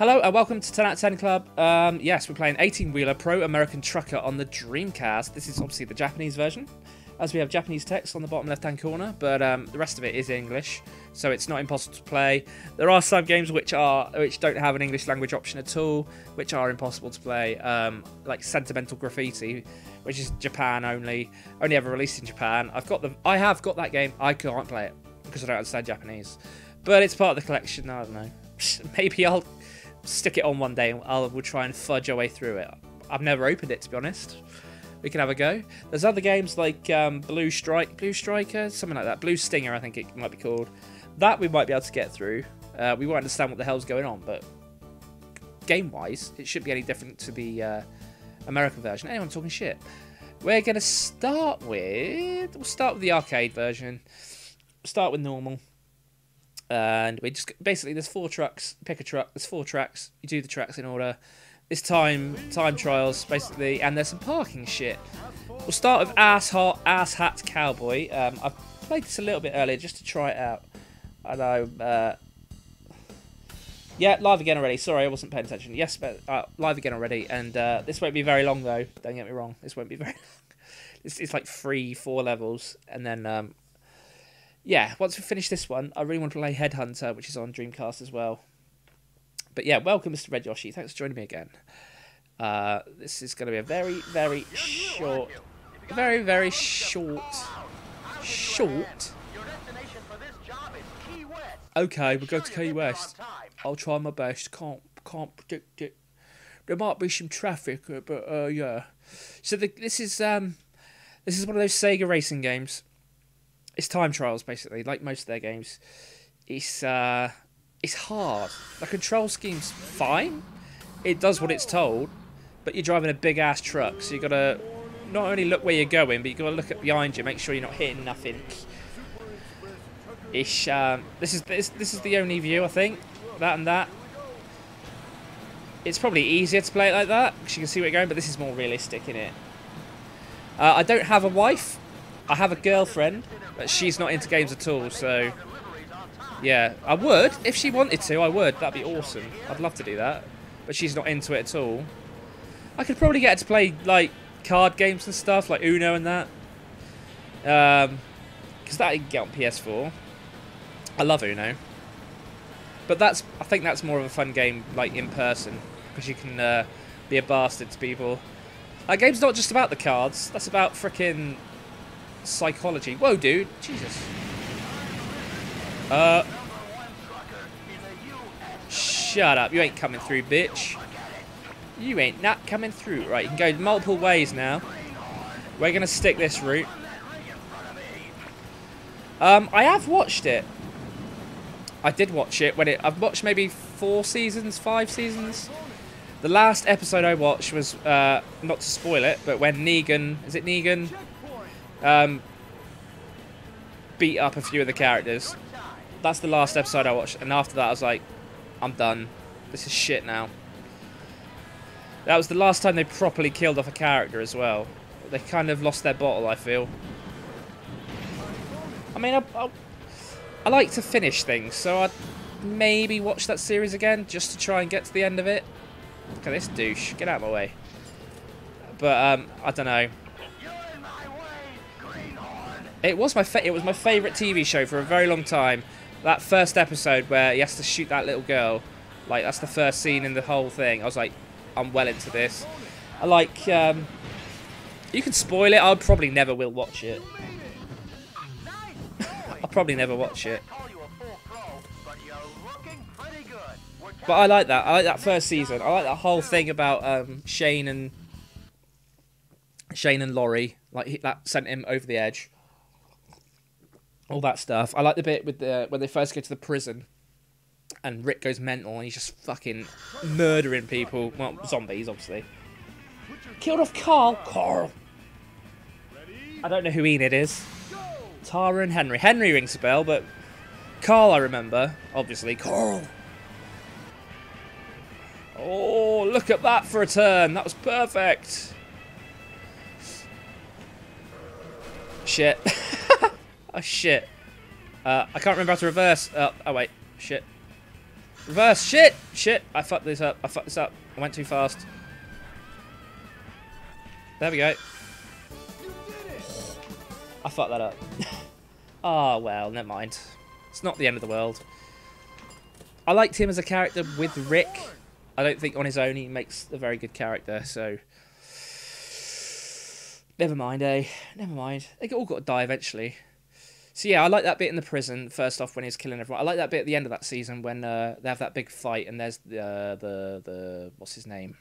Hello and welcome to 10 Out of 10 Club. Yes, we're playing 18 Wheeler Pro American Trucker on the Dreamcast. This is obviously the Japanese version, as we have Japanese text on the bottom left-hand corner, but the rest of it is English, so it's not impossible to play. There are some games which don't have an English language option at all, which are impossible to play, like Sentimental Graffiti, which is Japan only ever released in Japan. I have got that game. I can't play it because I don't understand Japanese, but it's part of the collection. I don't know. Maybe I'll stick it on one day and we'll try and fudge our way through it. I've never opened it, to be honest. We can have a go. There's other games like Blue Striker, something like that. Blue Stinger, I think it might be called. That we might be able to get through. We won't understand what the hell's going on, but game-wise, it shouldn't be any different to the American version. Anyway, I'm talking shit. We're going to start with... We'll start with the arcade version. Start with normal. And we just... Basically, there's four trucks. Pick a truck. There's four tracks. You do the tracks in order. It's time trials, basically, and there's some parking shit. We'll start with Ass Hat Cowboy. I played this a little bit earlier just to try it out. I know. Yeah, live again already. Sorry, I wasn't paying attention. Yes, but live again already, and this won't be very long, though. Don't get me wrong. This won't be very long. It's like 3-4 levels, and then... yeah, once we finish this one, I really want to play Headhunter, which is on Dreamcast as well. But yeah, welcome, Mr. Red Yoshi. Thanks for joining me again. This is going to be a very, very short. Okay, we'll go to Key West. I'll try my best. Can't predict it. There might be some traffic, but yeah. So this is one of those Sega racing games. It's time trials, basically, like most of their games. It's hard. The control scheme's fine. It does what it's told, but you're driving a big-ass truck, so you've got to not only look where you're going, but you've got to look at behind you, make sure you're not hitting nothing. This is the only view, I think. That and that. It's probably easier to play it like that, because you can see where you're going, but this is more realistic, innit? I don't have a wife. I have a girlfriend, but she's not into games at all, so... Yeah, I would. If she wanted to, I would. That'd be awesome. I'd love to do that. But she's not into it at all. I could probably get her to play, like, card games and stuff, like Uno and that. Because that I can get on PS4. I love Uno. But that's... I think that's more of a fun game, like, in person. Because you can be a bastard to people. That game's not just about the cards. That's about frickin' psychology. Whoa, dude. Jesus. Shut up. You ain't coming through, bitch. You ain't not coming through. Right, you can go multiple ways now. We're going to stick this route. I have watched it. I did watch it. I've watched maybe 4 seasons, 5 seasons. The last episode I watched was, not to spoil it, but when Negan, is it Negan? Beat up a few of the characters. That's the last episode I watched, and after that I was like, I'm done. This is shit now. That was the last time they properly killed off a character as well. They kind of lost their bottle, I feel. I mean, I like to finish things, so I'd maybe watch that series again just to try and get to the end of it. Look at this douche. Get out of my way. But, I don't know. It was my favourite TV show for a very long time. That first episode where he has to shoot that little girl, like that's the first scene in the whole thing. I was like, I'm well into this. I like, you can spoil it. I probably never will watch it. I'll probably never watch it. But I like that. I like that first season. I like that whole thing about Shane and Laurie. Like that sent him over the edge. All that stuff. I like the bit with when they first go to the prison and Rick goes mental and he's just fucking murdering people. Well, zombies, obviously. Killed off Carl. Carl. I don't know who Enid is. Tara and Henry. Henry rings a bell, but Carl I remember, obviously. Carl. Oh, look at that for a turn. That was perfect. Shit. Oh, shit. I can't remember how to reverse. Oh, wait. Shit. Reverse. Shit! Shit! I fucked this up. I fucked this up. I went too fast. There we go. I fucked that up. Ah, oh, well, never mind. It's not the end of the world. I liked him as a character with Rick. I don't think on his own he makes a very good character, so... Never mind, eh? Never mind. They all got to die eventually. So yeah, I like that bit in the prison, first off, when he's killing everyone. I like that bit at the end of that season when they have that big fight and there's the what's his name?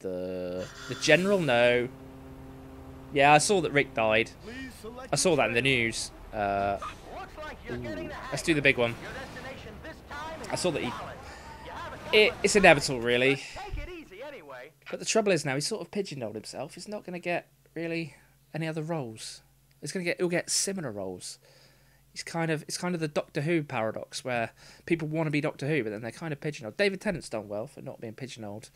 The general? No. Yeah, I saw that Rick died. I saw that in the news. Let's do the big one. I saw that he... It's inevitable, really. But the trouble is now, he's sort of pigeonholed himself. He's not going to get, really, any other roles. He'll get similar roles. It's kind of the Doctor Who paradox, where people want to be Doctor Who, but then they're kind of pigeonholed. David Tennant's done well for not being pigeonholed,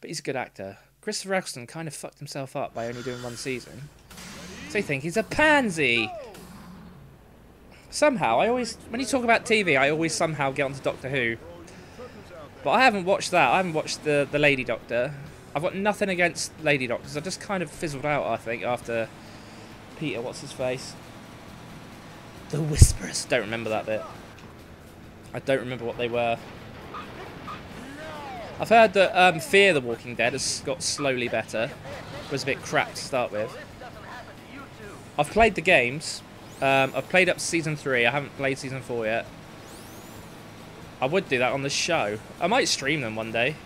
but he's a good actor. Christopher Eccleston kind of fucked himself up by only doing one season. So you think he's a pansy. Somehow, I always, when you talk about TV, I always somehow get onto Doctor Who. But I haven't watched that. I haven't watched the Lady Doctor. I've got nothing against Lady Doctors. I just kind of fizzled out, I think, after Peter, what's his face? The Whisperers. Don't remember that bit. I don't remember what they were. I've heard that Fear the Walking Dead has got slowly better. It was a bit crap to start with. I've played the games. I've played up to season 3. I haven't played season 4 yet. I would do that on the show. I might stream them one day.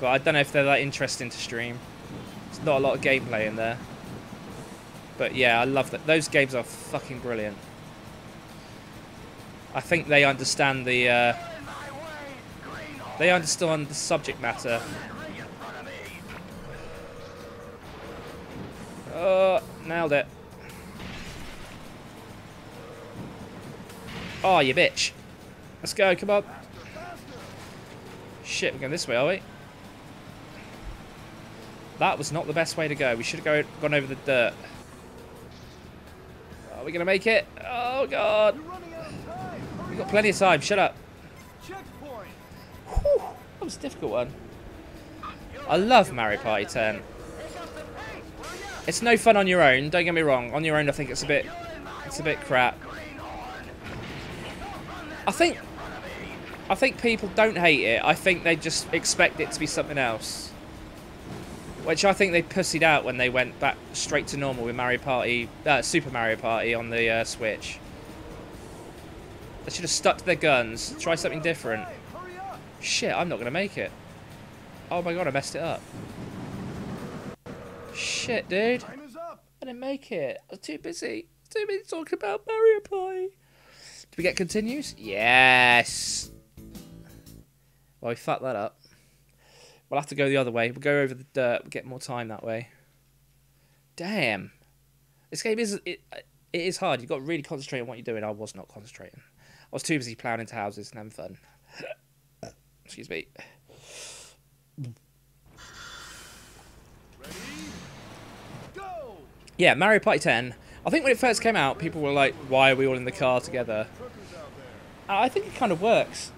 But I don't know if they're that interesting to stream. There's not a lot of gameplay in there. But yeah, I love that. Those games are fucking brilliant. I think they understand the... they understand the subject matter. Oh, nailed it. Oh, you bitch. Let's go, come on. Shit, we're going this way, are we? That was not the best way to go. We should have gone over the dirt. Are we going to make it? Oh, God. We've got plenty of time. Shut up. Whew, that was a difficult one. I love Mario Party 10. It's no fun on your own. Don't get me wrong. On your own, I think it's a bit crap. I think people don't hate it. I think they just expect it to be something else. Which I think they pussied out when they went back straight to normal with Mario Party, Super Mario Party on the Switch. They should have stuck to their guns, try something different. Shit, I'm not going to make it. Oh my god, I messed it up. Shit, dude. I didn't make it. I was too busy. Too busy talking about Mario Party. Did we get continues? Yes. Well, we fucked that up. We'll have to go the other way. We'll go over the dirt. We'll get more time that way. Damn. This game is... It is hard. You've got to really concentrate on what you're doing. I was not concentrating. I was too busy plowing into houses and having fun. Excuse me. Ready? Go! Yeah, Mario Party 10. I think when it first came out, people were like, why are we all in the car together? I think it kind of works.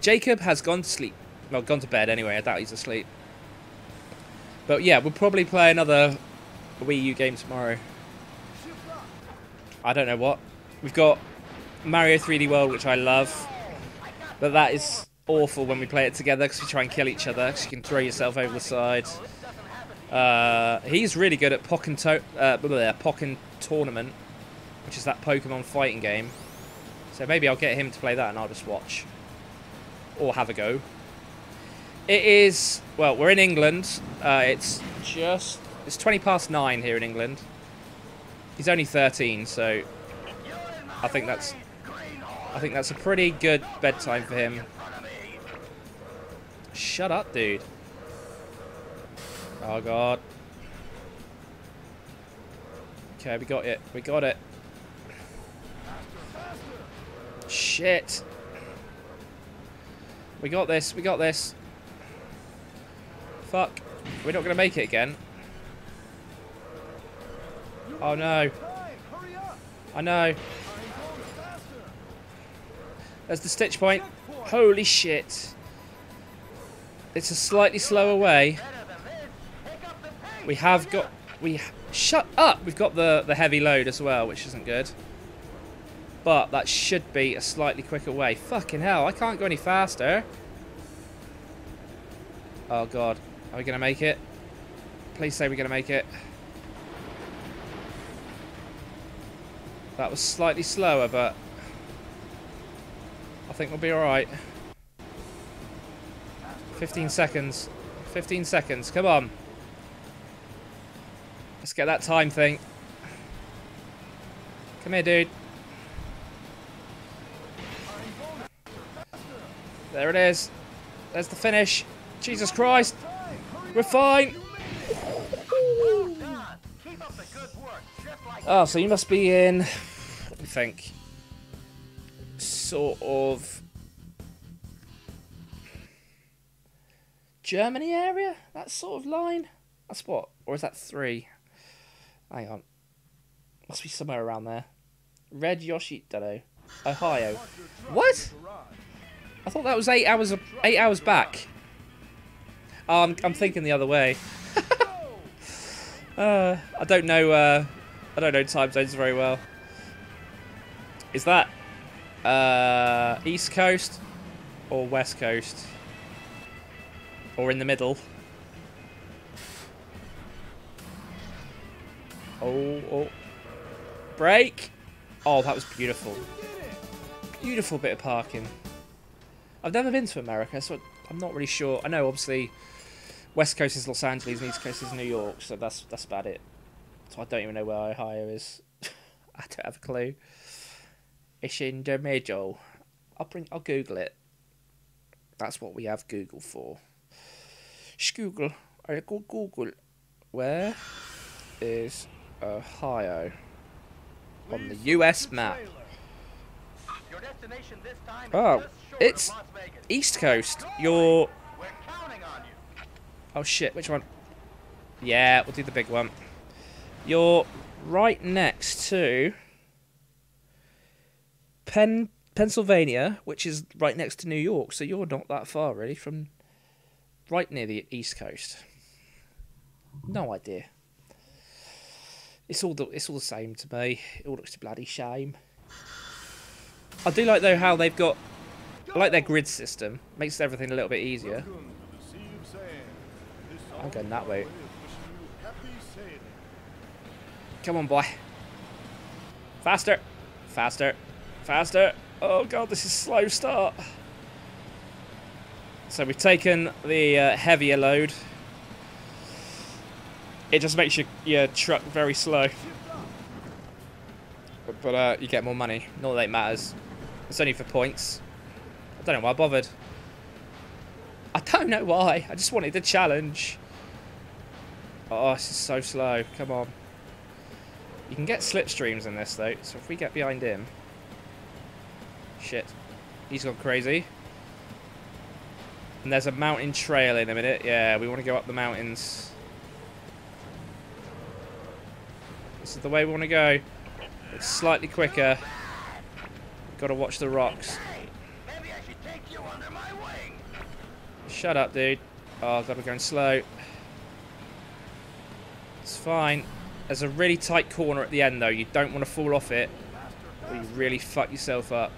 Jacob has gone to sleep. Well, gone to bed anyway. I doubt he's asleep. But yeah, we'll probably play another Wii U game tomorrow. I don't know what. We've got Mario 3D World, which I love. But that is awful when we play it together because we try and kill each other. Because you can throw yourself over the side. He's really good at Pokken Tournament, which is that Pokemon fighting game. So maybe I'll get him to play that and I'll just watch. Or have a go. It is, well, we're in England. It's 20 past 9 here in England. He's only 13, so I think that's a pretty good bedtime for him. Shut up, dude. Oh god. Okay, we got it. We got it. Shit. We got this. We got this. Fuck. We're not going to make it again. Oh, no. I know. There's the stitch point. Holy shit. It's a slightly slower way. We have got... Shut up! We've got the heavy load as well, which isn't good. But that should be a slightly quicker way. Fucking hell, I can't go any faster. Oh god. Are we going to make it? Please say we're going to make it. That was slightly slower, but... I think we'll be alright. 15 seconds. 15 seconds, come on. Let's get that time thing. Come here, dude. There it is. There's the finish. Jesus Christ. We're fine. Oh, so you must be in, let me think, sort of Germany area? That sort of line? That's what? Or is that 3? Hang on. Must be somewhere around there. Red Yoshi, dunno. Ohio. What? I thought that was 8 hours back. Oh, I'm thinking the other way. I don't know time zones very well. Is that East Coast or West Coast? Or in the middle? Oh. Break! Oh, that was beautiful. Beautiful bit of parking. I've never been to America, so I'm not really sure. I know, obviously, West Coast is Los Angeles and East Coast is New York, so that's about it. So I don't even know where Ohio is. I don't have a clue. It's in the middle. I'll Google it. That's what we have Google for. Google. I go Google. Where is Ohio on the US map? Oh, it's East Coast. You're... Oh shit, which one? Yeah, we'll do the big one. You're right next to Pennsylvania, which is right next to New York, so you're not that far really from right near the East Coast. No idea. It's all the same to me. It all looks a bloody shame. I do like though how they've got, I like their grid system. Makes everything a little bit easier. I'm going that way. Come on, boy. Faster. Faster. Faster. Oh, God, this is a slow start. So we've taken the heavier load. It just makes your truck very slow. But you get more money. Not that it matters. It's only for points. I don't know why I bothered. I don't know why. I just wanted the challenge. Oh, this is so slow. Come on. You can get slipstreams in this, though. So if we get behind him... Shit. He's gone crazy. And there's a mountain trail in a minute. Yeah, we want to go up the mountains. This is the way we want to go. It's slightly quicker. Got to watch the rocks. Maybe I should take you under my wing. Shut up, dude. Oh, God, we're going slow. It's fine. There's a really tight corner at the end, though. You don't want to fall off it, or you really fuck yourself up.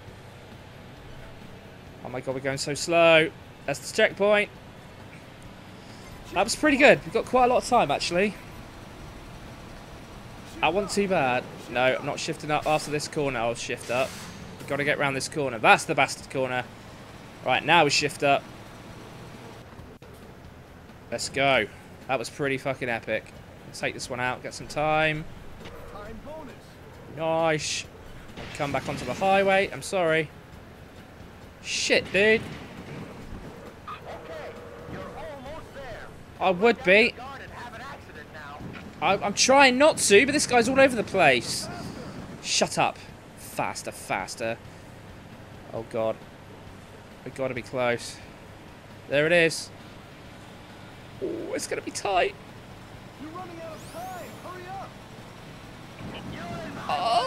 Oh my god, we're going so slow. That's the checkpoint. That was pretty good. We've got quite a lot of time, actually. I want too bad. No, I'm not shifting up. After this corner, I'll shift up. We've got to get around this corner. That's the bastard corner. Right, now we shift up. Let's go. That was pretty fucking epic. Take this one out, get some time. Nice. Come back onto the highway. I'm sorry. Shit, dude. I would be. I'm trying not to, but this guy's all over the place. Shut up. Faster, faster. Oh, God. We've got to be close. There it is. Oh, it's going to be tight. You're running out of time. Hurry up. Oh.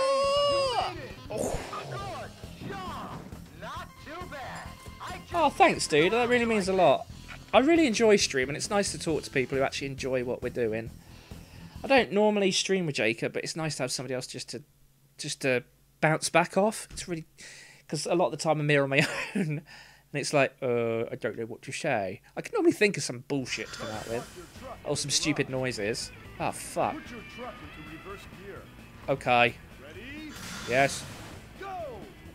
Not too bad. I Oh, thanks, dude. That really means a lot. I really enjoy streaming. It's nice to talk to people who actually enjoy what we're doing. I don't normally stream with Jacob, but it's nice to have somebody else just to bounce back off. It's really... Because a lot of the time I'm here on my own, and it's like, I don't know what to say. I can normally think of some bullshit to come out with. Or some stupid noises. Ah, oh, fuck. Put your truck into reverse gear. Okay. Ready? Yes. Go!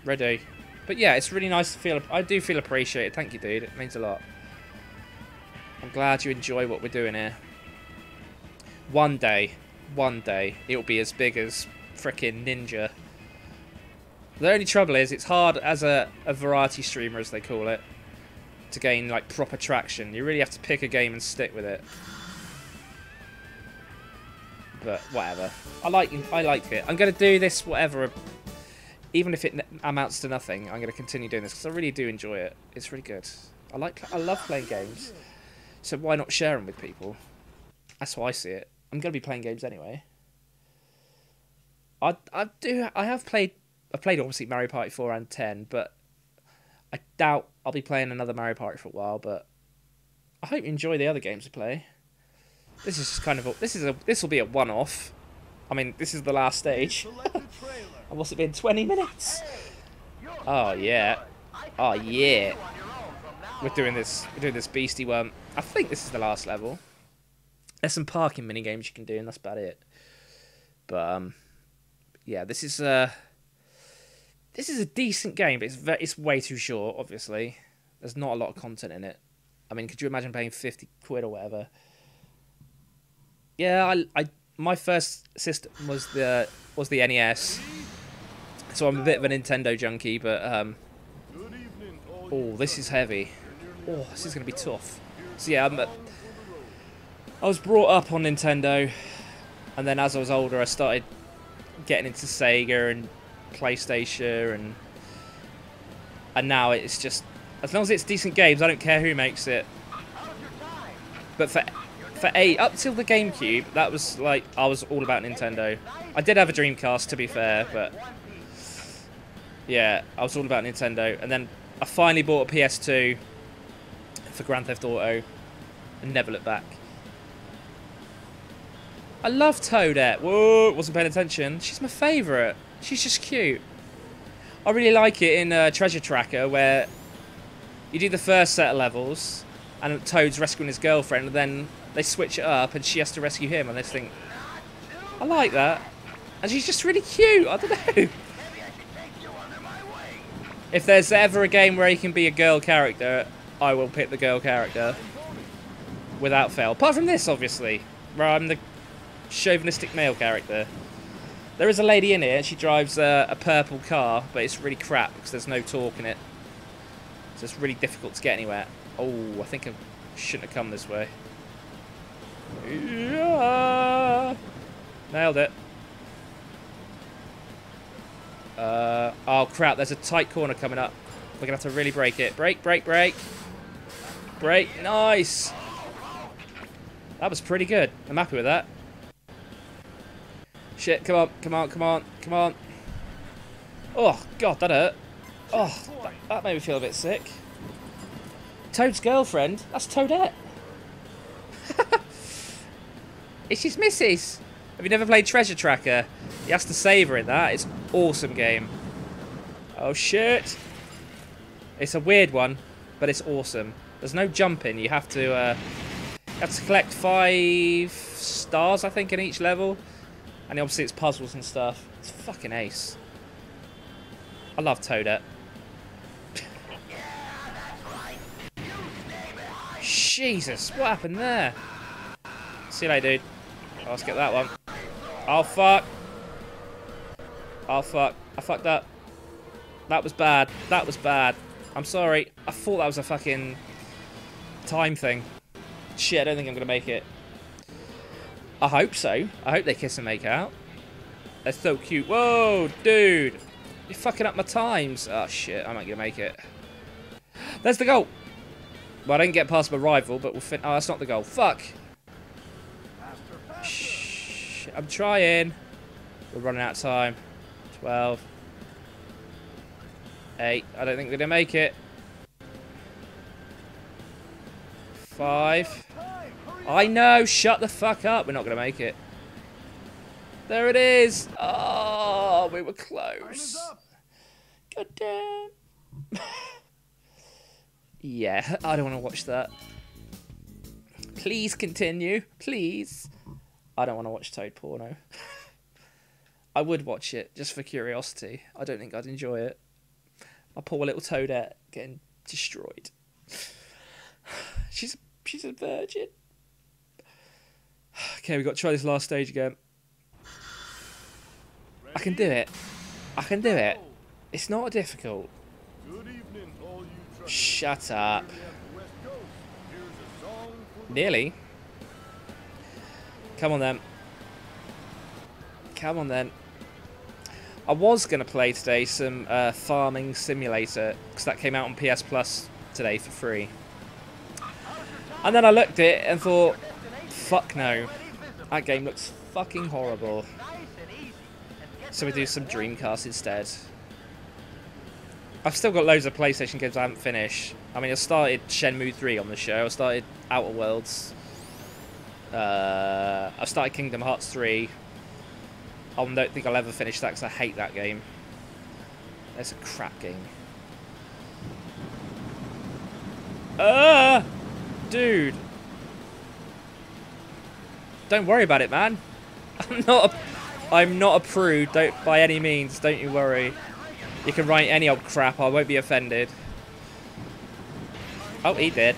Ready. But yeah, it's really nice to feel... I do feel appreciated. Thank you, dude. It means a lot. I'm glad you enjoy what we're doing here. One day, it'll be as big as frickin' Ninja. The only trouble is, it's hard as a variety streamer, as they call it, to gain like proper traction. You really have to pick a game and stick with it. But whatever, I like it. I'm gonna do this whatever, even if it amounts to nothing. I'm gonna continue doing this because I really do enjoy it. It's really good. I love playing games, so why not share them with people? That's how I see it. I'm gonna be playing games anyway. I have played obviously Mario Party 4 and 10, but I doubt I'll be playing another Mario Party for a while. But I hope you enjoy the other games we play. This is just kind of this will be a one-off. I mean, this is the last stage. And what's it been? 20 minutes. Oh yeah, oh yeah. We're doing this beastie worm. I think this is the last level. There's some parking mini games you can do, and that's about it. But yeah, this is This is a decent game, but it's way too short, obviously. There's not a lot of content in it. I mean, could you imagine paying 50 quid or whatever? Yeah, my first system was the NES. So I'm a bit of a Nintendo junkie, but... oh, this is heavy. Oh, this is going to be tough. So yeah, I was brought up on Nintendo, and then as I was older, I started getting into Sega and PlayStation, and now it's just, as long as it's decent games, I don't care who makes it. But for up till the GameCube, that was like, I was all about Nintendo. I did have a Dreamcast, to be fair, but yeah, I was all about Nintendo. And then I finally bought a PS2 for Grand Theft Auto and never looked back. I love Toadette. Whoa, wasn't paying attention. She's my favourite. She's just cute. I really like it in Treasure Tracker, where you do the first set of levels and Toad's rescuing his girlfriend, and then they switch it up and she has to rescue him, and they think, I like that. And she's just really cute. I don't know. Maybe I should take you under my wing. If there's ever a game where you can be a girl character, I will pick the girl character without fail. Apart from this, obviously, where I'm the chauvinistic male character. There is a lady in here. She drives a purple car, but it's really crap because there's no torque in it. So it's really difficult to get anywhere. Oh, I think I shouldn't have come this way. Yeah. Nailed it. Oh, crap. There's a tight corner coming up. We're going to have to really break it. Break, break, break. Break. Nice. That was pretty good. I'm happy with that. Shit, come on, come on, come on, come on. Oh, God, that hurt. Oh, that made me feel a bit sick. Toad's girlfriend? That's Toadette. It's his missus. Have you never played Treasure Tracker? You have to save her in that. It's an awesome game. Oh, shit. It's a weird one, but it's awesome. There's no jumping. You have to collect 5 stars, I think, in each level. And obviously it's puzzles and stuff. It's fucking ace. I love Toadette. Yeah, right. Jesus, what happened there? See you later, dude. Oh, let's get that one. Oh, fuck. Oh, fuck. I fucked up. That was bad. That was bad. I'm sorry. I thought that was a fucking time thing. Shit, I don't think I'm going to make it. I hope so. I hope they kiss and make out. They're so cute. Whoa, dude. You're fucking up my times. Oh, shit. I'm not going to make it. There's the goal. Well, I didn't get past my rival, but we'll finish. Oh, that's not the goal. Fuck. Shh. I'm trying. We're running out of time. 12. 8. I don't think we're going to make it. 5. I know, shut the fuck up. We're not going to make it. There it is. Oh, we were close. God damn. Yeah, I don't want to watch that. Please continue. Please. I don't want to watch Toad porno. I would watch it just for curiosity. I don't think I'd enjoy it. My poor little Toadette getting destroyed. She's a virgin. Okay, we've got to try this last stage again. Ready? I can do it. I can do it. It's not difficult. Good evening, all you shut up. Nearly. Come on then. Come on then. I was going to play today some Farming Simulator, because that came out on PS Plus today for free. And then I looked at it and thought, fuck no. That game looks fucking horrible. So we do some Dreamcast instead. I've still got loads of PlayStation games I haven't finished. I mean, I started Shenmue 3 on the show. I started Outer Worlds. I started Kingdom Hearts 3. I don't think I'll ever finish that because I hate that game. That's a crap game. Dude. Don't worry about it, man. I'm not a prude. Don't by any means. Don't you worry. You can write any old crap. I won't be offended. Oh, he did.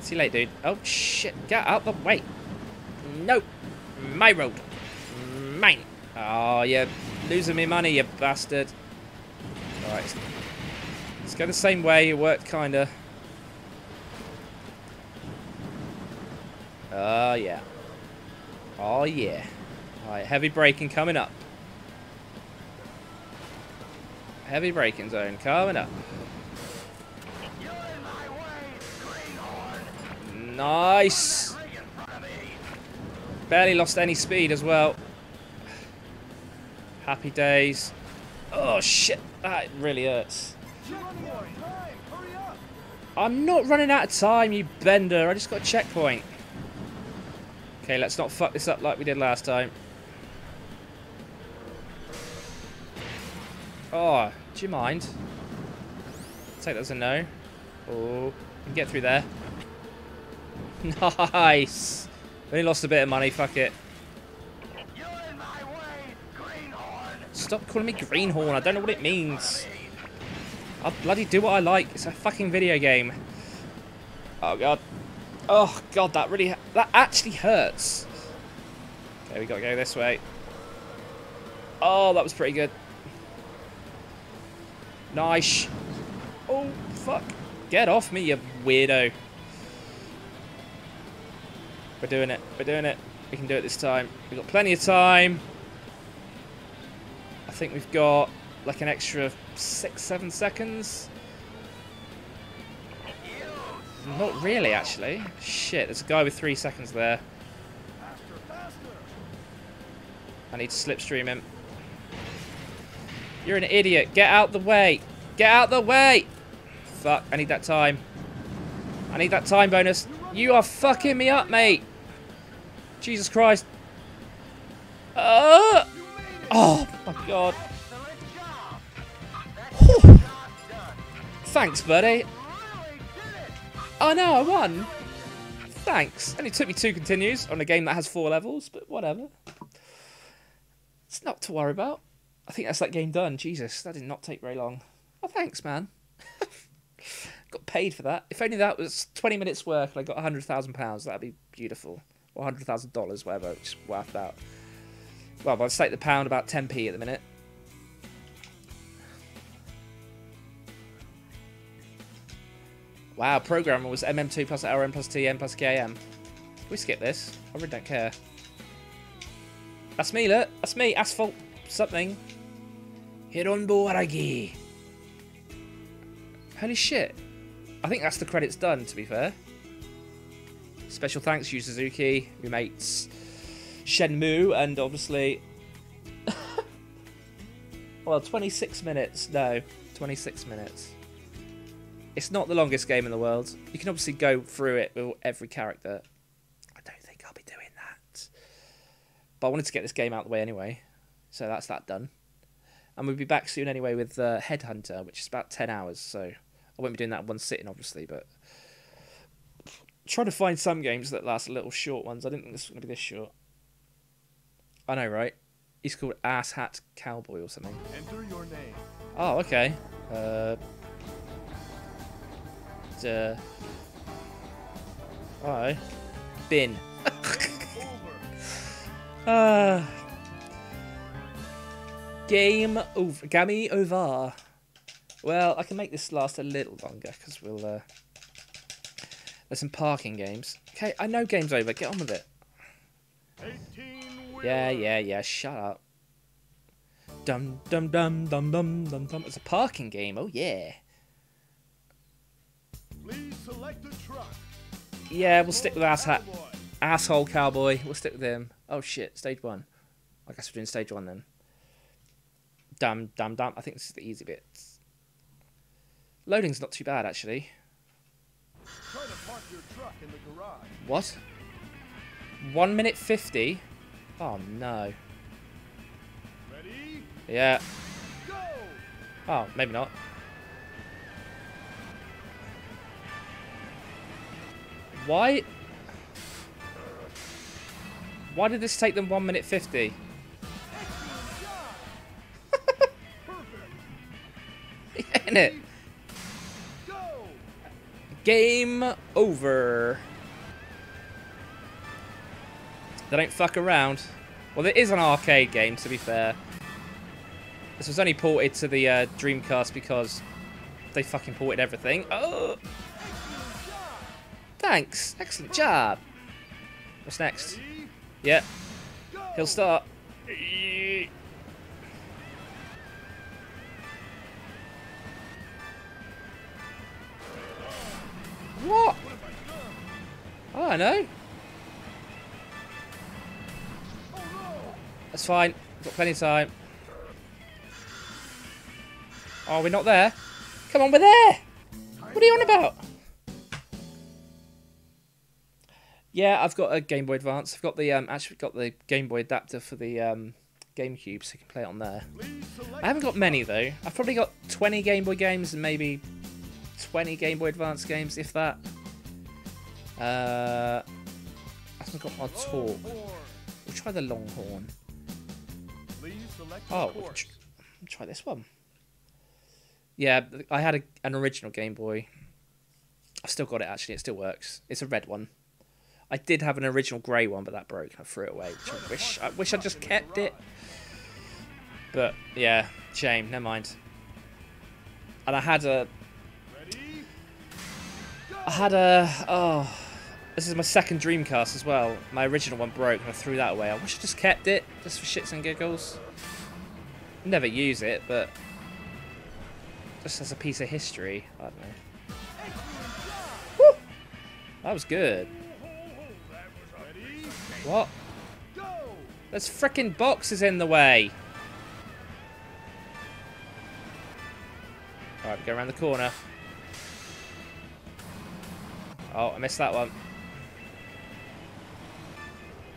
See you later, dude. Oh shit! Get out the way. Nope. My road. Mine. Oh, you're losing me money, you bastard. Alright. Let's go the same way. It worked, kinda. Oh, yeah. Oh, yeah. Alright, heavy braking coming up. Heavy braking zone coming up. You're in my way, greenhorn. Nice. Barely lost any speed as well. Happy days. Oh shit, that really hurts. I'm not running out of time, you bender. I just got a checkpoint. Okay, let's not fuck this up like we did last time. Oh, do you mind? Take that as a no. Oh, we can get through there. Nice. Only lost a bit of money, fuck it. Stop calling me greenhorn, I don't know what it means. I'll bloody do what I like, it's a fucking video game. Oh god. Oh god, that really, that actually hurts. Okay, we gotta go this way. Oh, that was pretty good. Nice. Oh fuck. Get off me, you weirdo. We're doing it, we're doing it. We can do it this time. We've got plenty of time. I think we've got like an extra 6-7 seconds. Not really, actually. Shit, there's a guy with 3 seconds there. I need to slipstream him. You're an idiot. Get out the way. Get out the way. Fuck, I need that time. I need that time bonus. You are fucking me up, mate. Jesus Christ. Oh my god. Whew. Thanks, buddy. Oh no, I won. Thanks. Only took me 2 continues on a game that has 4 levels, but whatever. It's not to worry about. I think that's that game done. Jesus, that did not take very long. Oh, thanks, man. Got paid for that. If only that was 20 minutes work and I got £100,000, that'd be beautiful. Or $100,000, whatever, which is worth out. Well, I'll stake the pound about 10p at the minute. Wow, programmer was MM2 plus LRM plus TM plus KM. We skip this. I really don't care. That's me, look. That's me. Asphalt something. Hironbo Aragi. Holy shit. I think that's the credits done, to be fair. Special thanks, Yu Suzuki, your mates. Shenmue, and obviously, well, 26 minutes, no, 26 minutes. It's not the longest game in the world. You can obviously go through it with every character. I don't think I'll be doing that. But I wanted to get this game out of the way anyway. So that's that done. And we'll be back soon anyway with Headhunter, which is about 10 hours. So I won't be doing that in one sitting, obviously. But I'm trying to find some games that last little short ones. I didn't think this was going to be this short. I know, right? He's called Ass Hat Cowboy or something. Enter your name. Oh, okay. Alright. Bin. Game over. Gammy over. Well, I can make this last a little longer because we'll. There's some parking games. Okay, I know game's over. Get on with it. 18 Wheeler. Yeah. Shut up. Dum dum dum dum dum dum dum. It's a parking game. Oh yeah. Please select a truck. Yeah, we'll stick with Asshole Cowboy. We'll stick with him. Oh shit, stage one. I guess we're doing stage one then. Dum dum dum. I think this is the easy bit. Loading's not too bad actually. Try to park your truck in the garage. What? 1 minute 50. Oh no. Ready? Yeah. Go. Oh, maybe not. Why did this take them 1 minute 50? Isn't it? Go. Game over. They don't fuck around. Well, it is an arcade game, to be fair. This was only ported to the Dreamcast because they fucking ported everything. Oh. Thanks. Excellent job. What's next? Yeah. He'll start. What? Oh, I know. That's fine. We've got plenty of time. Oh, we're not there. Come on, we're there. What are you on about? Yeah, I've got a Game Boy Advance. I've got the actually got the Game Boy adapter for the GameCube, so you can play it on there. I haven't got many though. I've probably got 20 Game Boy games and maybe 20 Game Boy Advance games, if that. I haven't got my talk. We'll try the Longhorn. Oh, we'll try this one. Yeah, I had an original Game Boy. I've still got it actually. It still works. It's a red one. I did have an original grey one, but that broke and I threw it away. Which I wish I just kept it. But yeah, shame. Never mind. And I had a. Oh, this is my second Dreamcast as well. My original one broke and I threw that away. I wish I just kept it, just for shits and giggles. Never use it, but just as a piece of history. I don't know. Woo! That was good. What? There's frickin' boxes in the way. Alright, we go around the corner. Oh, I missed that one.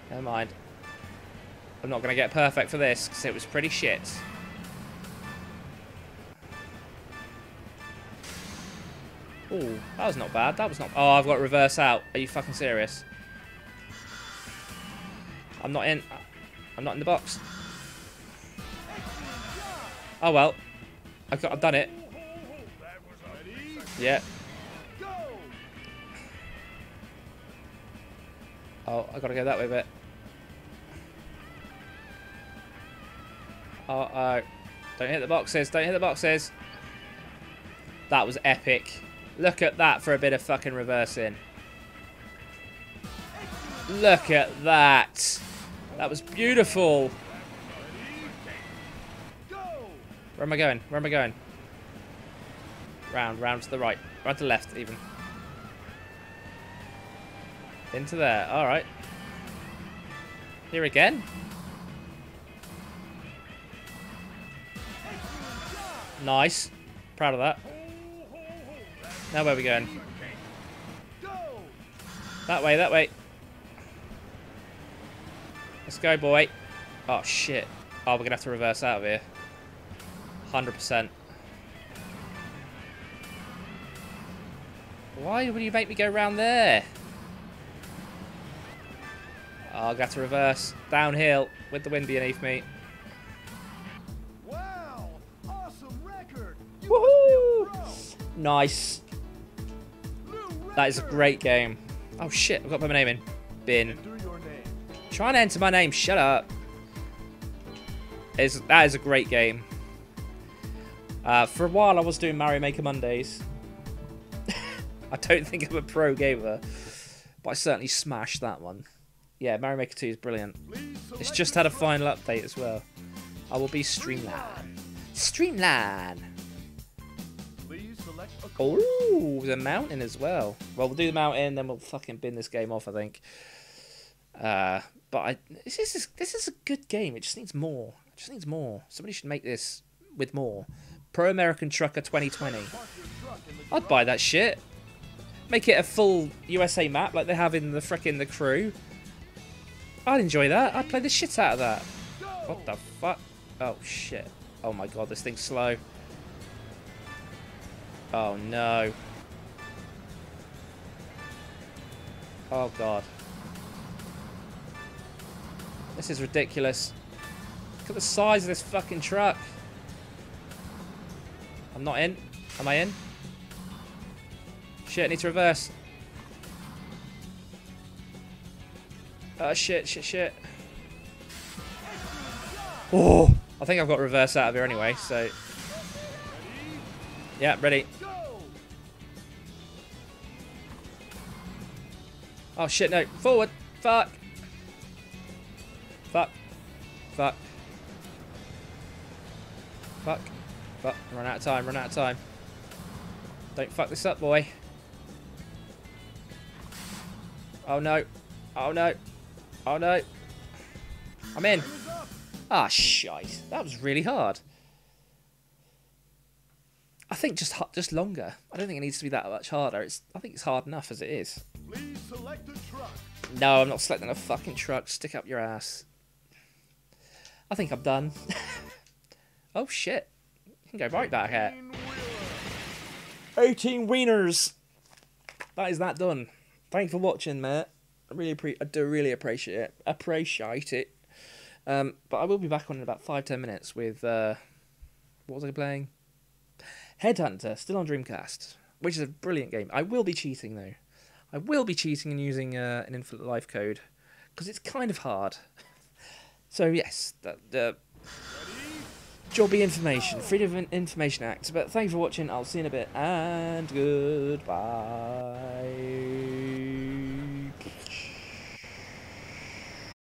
Never mind. I'm not going to get perfect for this because it was pretty shit. Ooh, that was not bad. That was not. Oh, I've got to reverse out. Are you fucking serious? I'm not in the box. Oh well. I've done it. Yeah. Oh, I gotta go that way a bit. Oh, don't hit the boxes, don't hit the boxes. That was epic. Look at that for a bit of fucking reversing. Look at that. That was beautiful. Where am I going? Where am I going? Round, round to the right. Round to the left, even. Into there. Alright. Here again. Nice. Proud of that. Now where are we going? That way, that way. Let's go, boy. Oh, shit. Oh, we're going to have to reverse out of here. 100%. Why would you make me go round there? Oh, I've got to reverse downhill with the wind beneath me. Wow, awesome record. Woohoo! Nice. That is a great game. Oh shit, I've got my name in. Bin. Trying to enter my name, shut up. That is a great game. For a while I was doing Mario Maker Mondays. I don't think I'm a pro gamer, but I certainly smashed that one. Yeah, Mario Maker 2 is brilliant. It's just had a final update as well. I will be streamlined. Streamlined! Oh, the mountain as well. Well, we'll do the mountain, then we'll fucking bin this game off, I think. But this is a good game. It just needs more. It just needs more. Somebody should make this with more. Pro American Trucker 2020. I'd buy that shit. Make it a full USA map like they have in the frickin' The Crew. I'd enjoy that. I'd play the shit out of that. What the fuck? Oh, shit. Oh, my God. This thing's slow. Oh, no. Oh, God. This is ridiculous. Look at the size of this fucking truck. I'm not in. Am I in? Shit, I need to reverse. Oh, shit, shit, shit. Oh, I think I've got reverse out of here anyway, so... Yeah, ready. Oh, shit, no. Forward. Fuck. Fuck. Fuck. Fuck. Fuck. Run out of time, run out of time. Don't fuck this up, boy. Oh, no. Oh, no. Oh no, I'm in. Ah, shite. That was really hard. I think just longer. I don't think it needs to be that much harder. I think it's hard enough as it is. Please select a truck. No, I'm not selecting a fucking truck. Stick up your ass. I think I'm done. Oh shit. You can go right back here. 18 wieners. That is that done. Thanks for watching, mate. I do really appreciate it. But I will be back on in about 5-10 minutes with what was I playing? Headhunter, still on Dreamcast, which is a brilliant game. I will be cheating though. I will be cheating and using an infinite life code because it's kind of hard. So yes, the jobby information, Freedom of Information Act. But thank you for watching. I'll see you in a bit and goodbye.